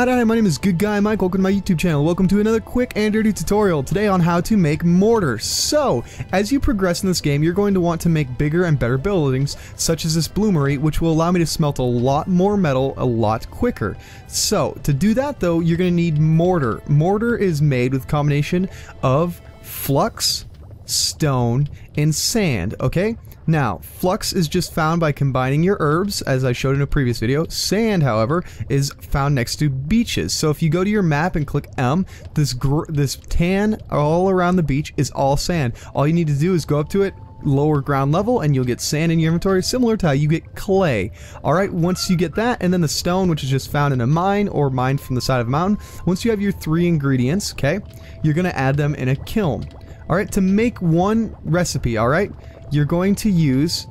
Hi, my name is Good Guy Mike. Welcome to my YouTube channel. Welcome to another quick and dirty tutorial today on how to make mortar. So, as you progress in this game, you're going to want to make bigger and better buildings, such as this bloomery, which will allow me to smelt a lot more metal a lot quicker. So, to do that though, you're going to need mortar. Mortar is made with a combination of flux, stone, and sand, okay? Now, flux is just found by combining your herbs, as I showed in a previous video. Sand, however, is found next to beaches. So if you go to your map and click M, this tan all around the beach is all sand. All you need to do is go up to it, lower ground level, and you'll get sand in your inventory, similar to how you get clay. Alright, once you get that, and then the stone, which is just found in a mine, or mined from the side of a mountain, once you have your three ingredients, okay, you're going to add them in a kiln. Alright, to make one recipe, alright, you're going to use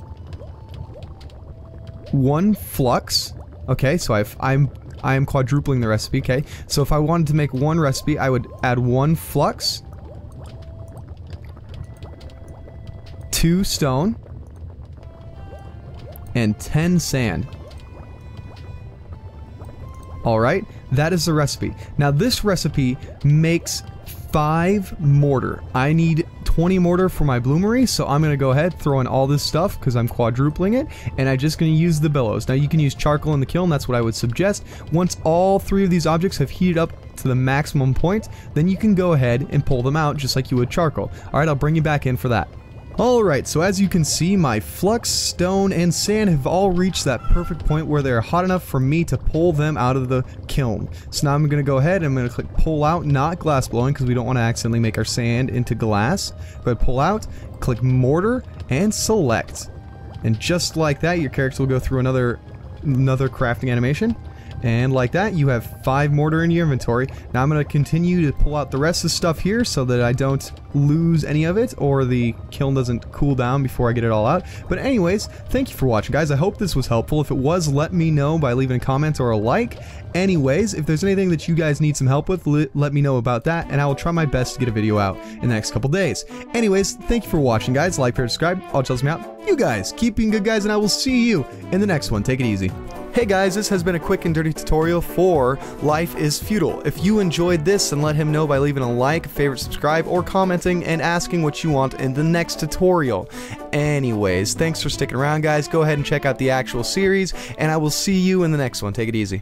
one flux, okay, so I am quadrupling the recipe, okay, so if I wanted to make one recipe, I would add one flux, two stone, and 10 sand. Alright, that is the recipe. Now this recipe makes 5 mortar. I need 20 mortar for my bloomery, so I'm going to go ahead, throw in all this stuff because I'm quadrupling it, and I'm just going to use the bellows. Now you can use charcoal in the kiln, that's what I would suggest. Once all three of these objects have heated up to the maximum point, then you can go ahead and pull them out just like you would charcoal. Alright, I'll bring you back in for that. Alright, so as you can see, my flux, stone, and sand have all reached that perfect point where they're hot enough for me to pull them out of the kiln. So now I'm going to go ahead and I'm going to click pull out, not glass blowing, because we don't want to accidentally make our sand into glass. Go ahead, pull out, click mortar, and select. And just like that, your character will go through another crafting animation. And like that, you have 5 mortar in your inventory. Now I'm going to continue to pull out the rest of the stuff here so that I don't lose any of it or the kiln doesn't cool down before I get it all out. But anyways, thank you for watching, guys. I hope this was helpful. If it was, let me know by leaving a comment or a like. Anyways, if there's anything that you guys need some help with, let me know about that, and I will try my best to get a video out in the next couple days. Anyways, thank you for watching, guys. Like, share, subscribe. All chills me out. You guys, keep being good guys, and I will see you in the next one. Take it easy. Hey guys, this has been a quick and dirty tutorial for Life is Feudal. If you enjoyed this, then let him know by leaving a like, favorite, subscribe, or commenting and asking what you want in the next tutorial. Anyways, thanks for sticking around, guys. Go ahead and check out the actual series, and I will see you in the next one. Take it easy.